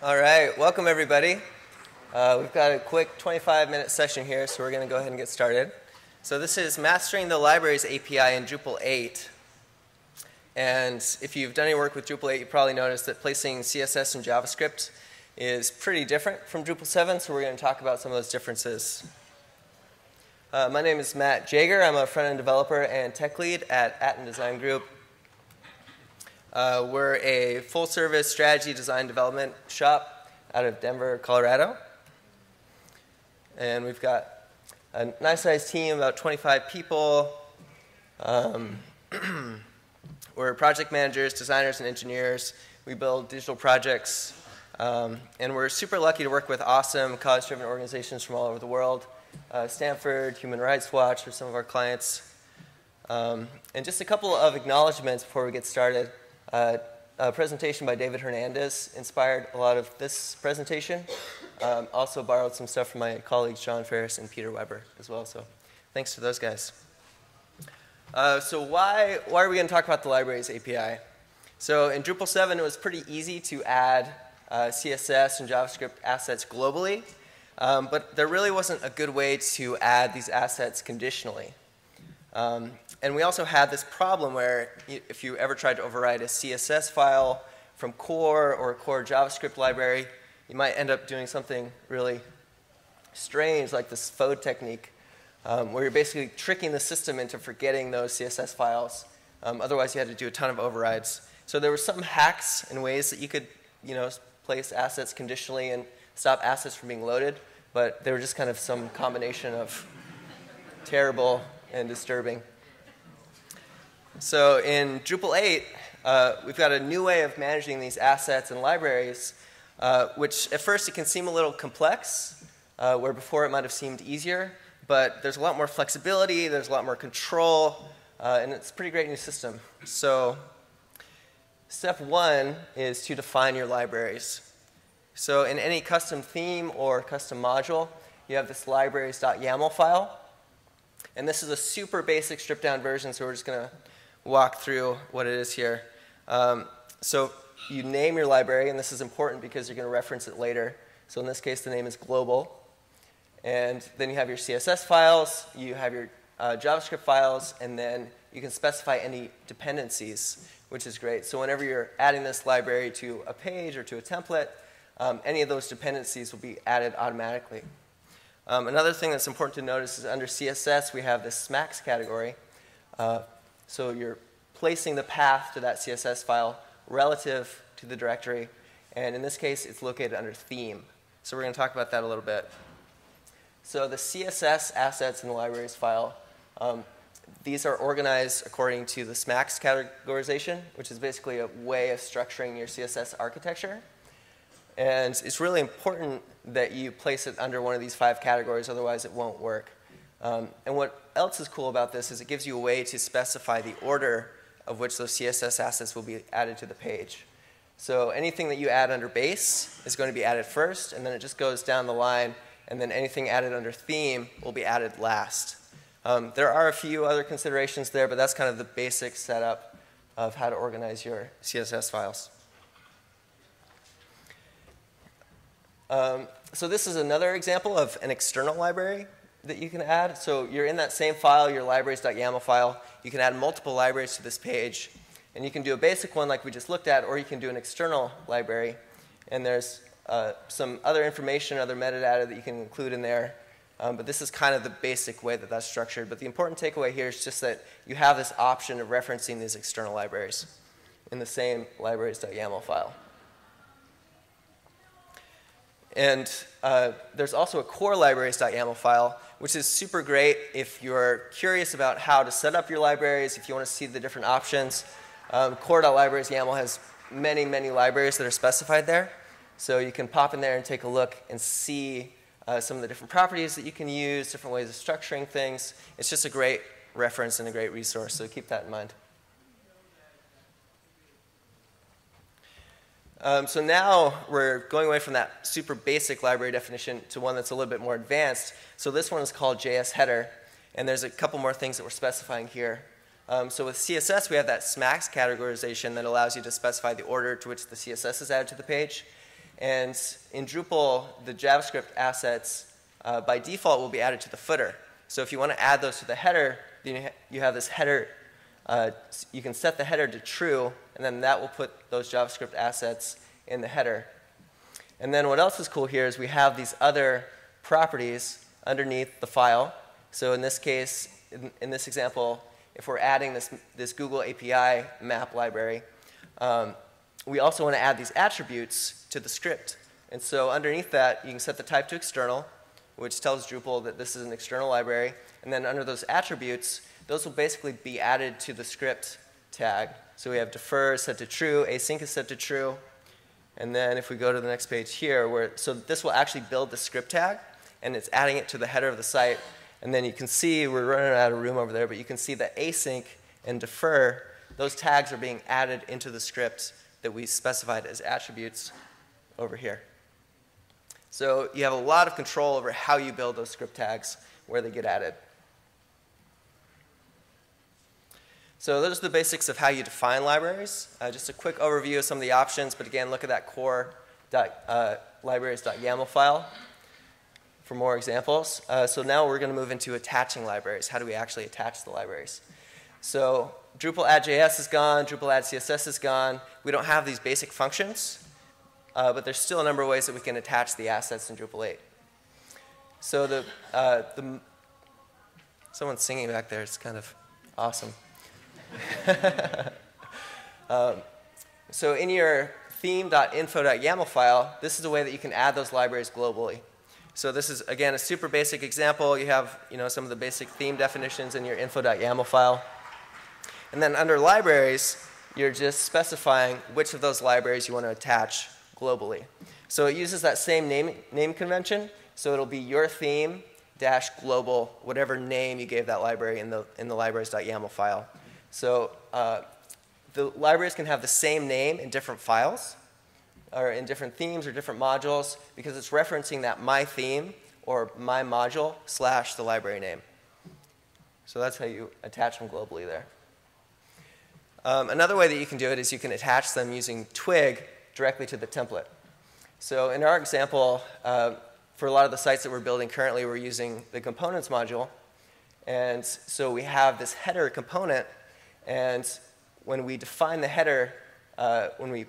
All right, welcome everybody. We've got a quick 25-minute session here, so we're going to go ahead and get started. So this is Mastering the Libraries API in Drupal 8. And if you've done any work with Drupal 8, you probably noticed that placing CSS and JavaScript is pretty different from Drupal 7, so we're going to talk about some of those differences. My name is Matt Jager. I'm a front-end developer and tech lead at Aten Design Group. We're a full-service strategy design development shop out of Denver, Colorado. And we've got a nice-sized team, about 25 people. We're project managers, designers, and engineers. We build digital projects. And we're super lucky to work with awesome cause-driven organizations from all over the world. Stanford, Human Rights Watch are some of our clients. And just a couple of acknowledgments before we get started. A presentation by David Hernandez inspired a lot of this presentation. Also borrowed some stuff from my colleagues John Ferris and Peter Weber as well, so thanks to those guys. So why are we going to talk about the Libraries API? So in Drupal 7, it was pretty easy to add CSS and JavaScript assets globally, but there really wasn't a good way to add these assets conditionally. And we also had this problem where if you ever tried to override a CSS file from core or a core JavaScript library, you might end up doing something really strange like this FODE technique where you're basically tricking the system into forgetting those CSS files. Otherwise, you had to do a ton of overrides. So there were some hacks and ways that you could place assets conditionally and stop assets from being loaded, but they were just kind of some combination of terrible and disturbing. So in Drupal 8, we've got a new way of managing these assets and libraries, which at first it can seem a little complex, where before it might have seemed easier, but there's a lot more flexibility, there's a lot more control, and it's a pretty great new system. So step one is to define your libraries. So in any custom theme or custom module, you have this libraries.yaml file, and this is a super basic stripped down version, so we're just going to walk through what it is here. So you name your library, and this is important because you're going to reference it later. So in this case, the name is global. And then you have your CSS files, you have your JavaScript files, and then you can specify any dependencies, which is great. So whenever you're adding this library to a page or to a template, any of those dependencies will be added automatically. Another thing that's important to notice is under CSS, we have this SMACSS category. So you're placing the path to that CSS file relative to the directory. And in this case, it's located under theme. So we're going to talk about that a little bit. So the CSS assets in the libraries file, these are organized according to the SMACSS categorization, which is basically a way of structuring your CSS architecture. And it's really important that you place it under one of these 5 categories, otherwise it won't work. And what else is cool about this is it gives you a way to specify the order of which those CSS assets will be added to the page. So anything that you add under base is going to be added first, and then it just goes down the line, and then anything added under theme will be added last. There are a few other considerations there, but that's kind of the basic setup of how to organize your CSS files. So this is another example of an external library that you can add. So you're in that same file, your libraries.yaml file. You can add multiple libraries to this page. And you can do a basic one like we just looked at, or you can do an external library. And there's some other information, other metadata that you can include in there. But this is kind of the basic way that that's structured. But the important takeaway here is just that you have this option of referencing these external libraries in the same libraries.yaml file. And there's also a core libraries.yaml file, which is super great if you're curious about how to set up your libraries, if you want to see the different options. Core.libraries.yaml has many, many libraries that are specified there. So you can pop in there and take a look and see some of the different properties that you can use, different ways of structuring things. It's just a great reference and a great resource, so keep that in mind. So now we're going away from that super basic library definition to one that's a little bit more advanced. So this one is called JS header, and there's a couple more things that we're specifying here. So with CSS, we have that SMACSS categorization that allows you to specify the order to which the CSS is added to the page. And in Drupal, the JavaScript assets by default will be added to the footer. So if you want to add those to the header, then you have this header. You can set the header to true, and then that will put those JavaScript assets in the header. And then what else is cool here is we have these other properties underneath the file. So in this case, in this example, if we're adding this Google API map library, we also want to add these attributes to the script. And so underneath that, you can set the type to external, which tells Drupal that this is an external library. And then under those attributes, those will basically be added to the script tag. So we have defer is set to true, async is set to true. And then if we go to the next page here, so this will actually build the script tag, and it's adding it to the header of the site. And then you can see, we're running out of room over there, but you can see that async and defer, those tags are being added into the script that we specified as attributes over here. So you have a lot of control over how you build those script tags, where they get added. So those are the basics of how you define libraries. Just a quick overview of some of the options, but again, look at that core.libraries.yaml file for more examples. So now we're going to move into attaching libraries. How do we actually attach the libraries? So Drupal add.js is gone. Drupal add.css is gone. We don't have these basic functions, but there's still a number of ways that we can attach the assets in Drupal 8. So someone's singing back there. It's kind of awesome. So in your theme.info.yaml file, this is a way that you can add those libraries globally. So this is, again, a super basic example. You have some of the basic theme definitions in your info.yaml file. And then under libraries, you're just specifying which of those libraries you want to attach globally. So it uses that same name convention. So it'll be your theme dash global, whatever name you gave that library in the libraries.yaml file. So the libraries can have the same name in different files, or in different themes or different modules, because it's referencing that my theme or my module / the library name. So that's how you attach them globally there. Another way that you can do it is you can attach them using Twig directly to the template. So in our example, for a lot of the sites that we're building currently, we're using the components module. And so we have this header component. And when we define the header, when we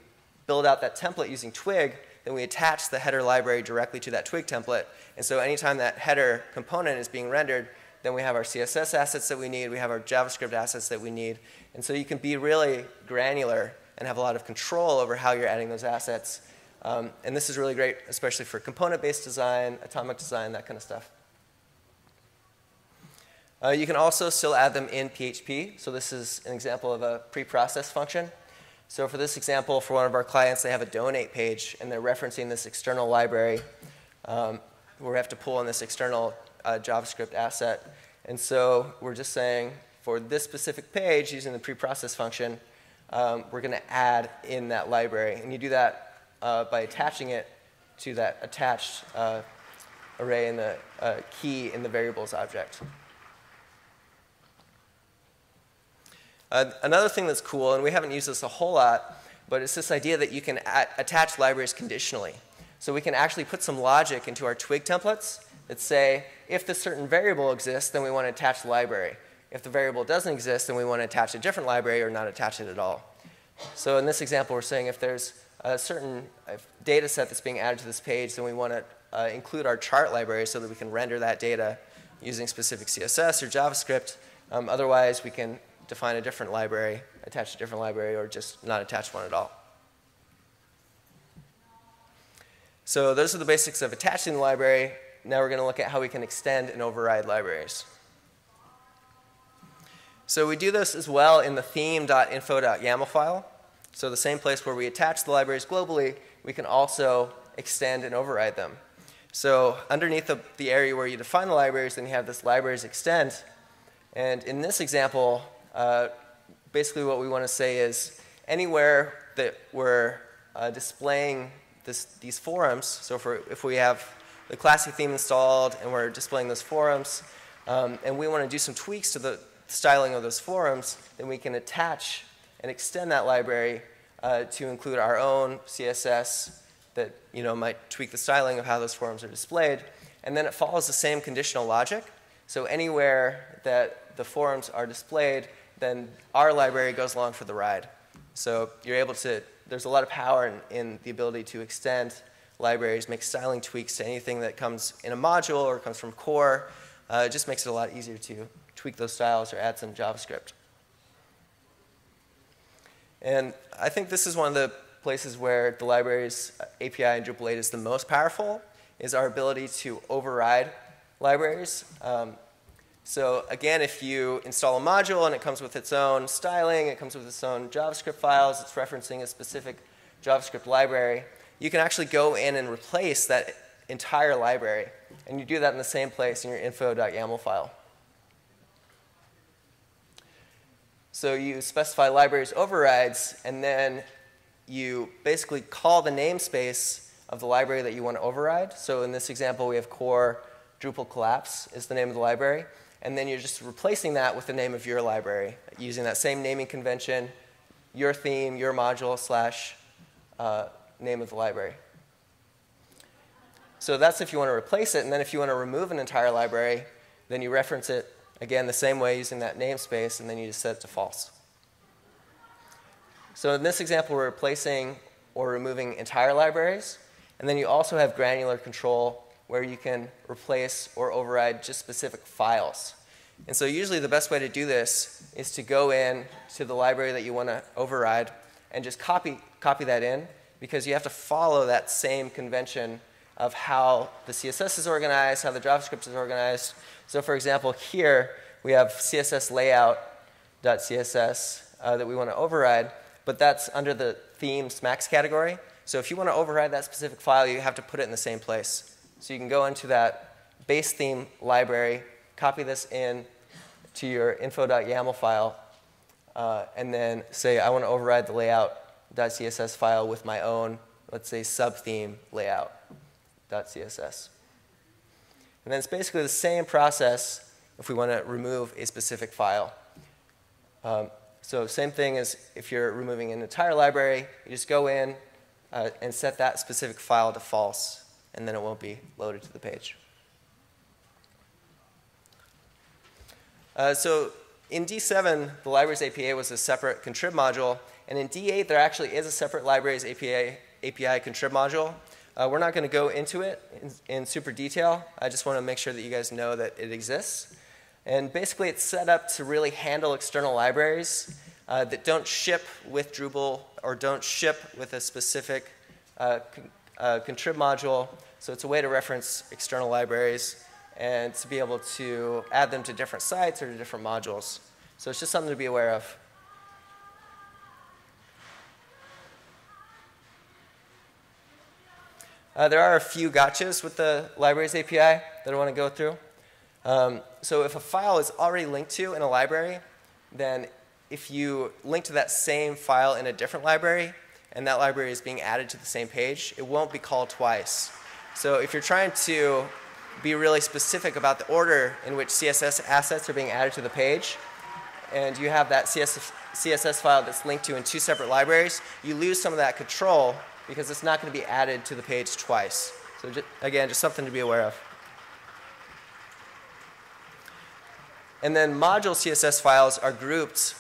build out that template using Twig, then we attach the header library directly to that Twig template. And so anytime that header component is being rendered, then we have our CSS assets that we need. We have our JavaScript assets that we need. And so you can be really granular and have a lot of control over how you're adding those assets. And this is really great, especially for component-based design, atomic design, that kind of stuff. You can also still add them in PHP. So this is an example of a pre-process function. So for this example, for one of our clients, they have a donate page, and they're referencing this external library where we have to pull in this external JavaScript asset. And so we're just saying, for this specific page, using the pre-process function, we're going to add in that library. And you do that by attaching it to that attached array in the key in the variables object. Another thing that's cool, and we haven't used this a whole lot, but it's this idea that you can attach libraries conditionally. So we can actually put some logic into our Twig templates that say, if this certain variable exists, then we want to attach the library. If the variable doesn't exist, then we want to attach a different library or not attach it at all. So in this example, we're saying if there's a certain data set that's being added to this page, then we want to include our chart library so that we can render that data using specific CSS or JavaScript. Otherwise, we can define a different library, attach a different library, or just not attach one at all. So those are the basics of attaching the library. Now we're going to look at how we can extend and override libraries. So we do this as well in the theme.info.yaml file. So the same place where we attach the libraries globally, we can also extend and override them. So underneath the area where you define the libraries, then you have this libraries extend. And in this example, basically what we want to say is anywhere that we're displaying these forums, so if we have the classy theme installed and we're displaying those forums, and we want to do some tweaks to the styling of those forums, then we can attach and extend that library to include our own CSS that might tweak the styling of how those forms are displayed. And then it follows the same conditional logic. So anywhere that the forms are displayed, then our library goes along for the ride. So you're able to, there's a lot of power in the ability to extend libraries, make styling tweaks to anything that comes in a module or comes from core. It just makes it a lot easier to tweak those styles or add some JavaScript. And I think this is one of the places where the libraries API in Drupal 8 is the most powerful, is our ability to override libraries. So again, if you install a module and it comes with its own styling, it comes with its own JavaScript files, it's referencing a specific JavaScript library, you can actually go in and replace that entire library. And you do that in the same place in your info.yaml file. So you specify libraries overrides, and then you basically call the namespace of the library that you want to override. So in this example, we have core Drupal collapse is the name of the library. And then you're just replacing that with the name of your library using that same naming convention, your theme, your module, slash name of the library. So that's if you want to replace it. And then if you want to remove an entire library, then you reference it again the same way using that namespace, and then you just set it to false. So in this example, we're replacing or removing entire libraries. And then you also have granular control where you can replace or override just specific files. And so usually the best way to do this is to go in to the library that you want to override and just copy that in, because you have to follow that same convention of how the CSS is organized, how the JavaScript is organized. So for example, here we have CSS layout.css that we want to override, but that's under the theme SMACSS category. So if you want to override that specific file, you have to put it in the same place. So you can go into that base theme library, copy this in to your info.yaml file, and then say, I want to override the layout.css file with my own, let's say, sub-theme layout.css. And then it's basically the same process if we want to remove a specific file. So same thing as if you're removing an entire library, you just go in and set that specific file to false, and then it won't be loaded to the page. So in D7, the Libraries API was a separate contrib module. And in D8, there actually is a separate Libraries API contrib module. We're not going to go into it in super detail. I just want to make sure that you guys know that it exists. And basically, it's set up to really handle external libraries that don't ship with Drupal or don't ship with a specific contrib module. So it's a way to reference external libraries and to be able to add them to different sites or to different modules. So it's just something to be aware of. There are a few gotchas with the Libraries API that I want to go through. So if a file is already linked to in a library, then if you link to that same file in a different library, and that library is being added to the same page, it won't be called twice. So if you're trying to be really specific about the order in which CSS assets are being added to the page, and you have that CSS file that's linked to in two separate libraries, you lose some of that control, because it's not going to be added to the page twice. So again, just something to be aware of. And then module CSS files are grouped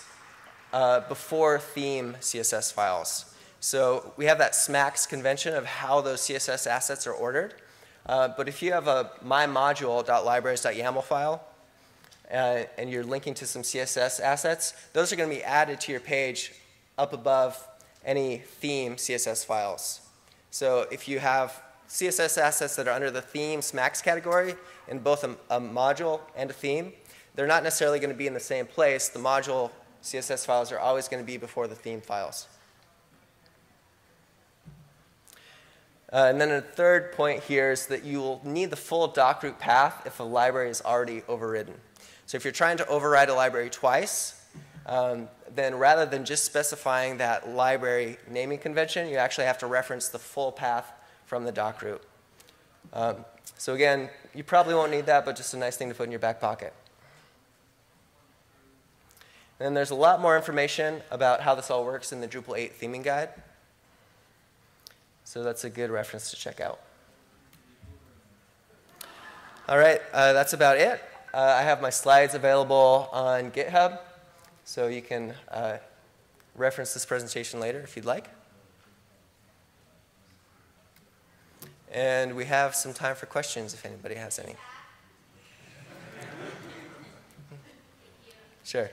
before theme CSS files. So we have that SMACSS convention of how those CSS assets are ordered. But if you have a mymodule.libraries.yaml file and you're linking to some CSS assets, those are going to be added to your page up above any theme CSS files. So if you have CSS assets that are under the theme SMACSS category in both a module and a theme, they're not necessarily going to be in the same place. The module CSS files are always going to be before the theme files. And then a third point here is that you will need the full docroot path if a library is already overridden. So if you're trying to override a library twice, then rather than just specifying that library naming convention, you actually have to reference the full path from the doc root. So again, you probably won't need that, but just a nice thing to put in your back pocket. And there's a lot more information about how this all works in the Drupal 8 theming guide. So that's a good reference to check out. All right, that's about it. I have my slides available on GitHub, so you can reference this presentation later if you'd like. And we have some time for questions if anybody has any. Sure.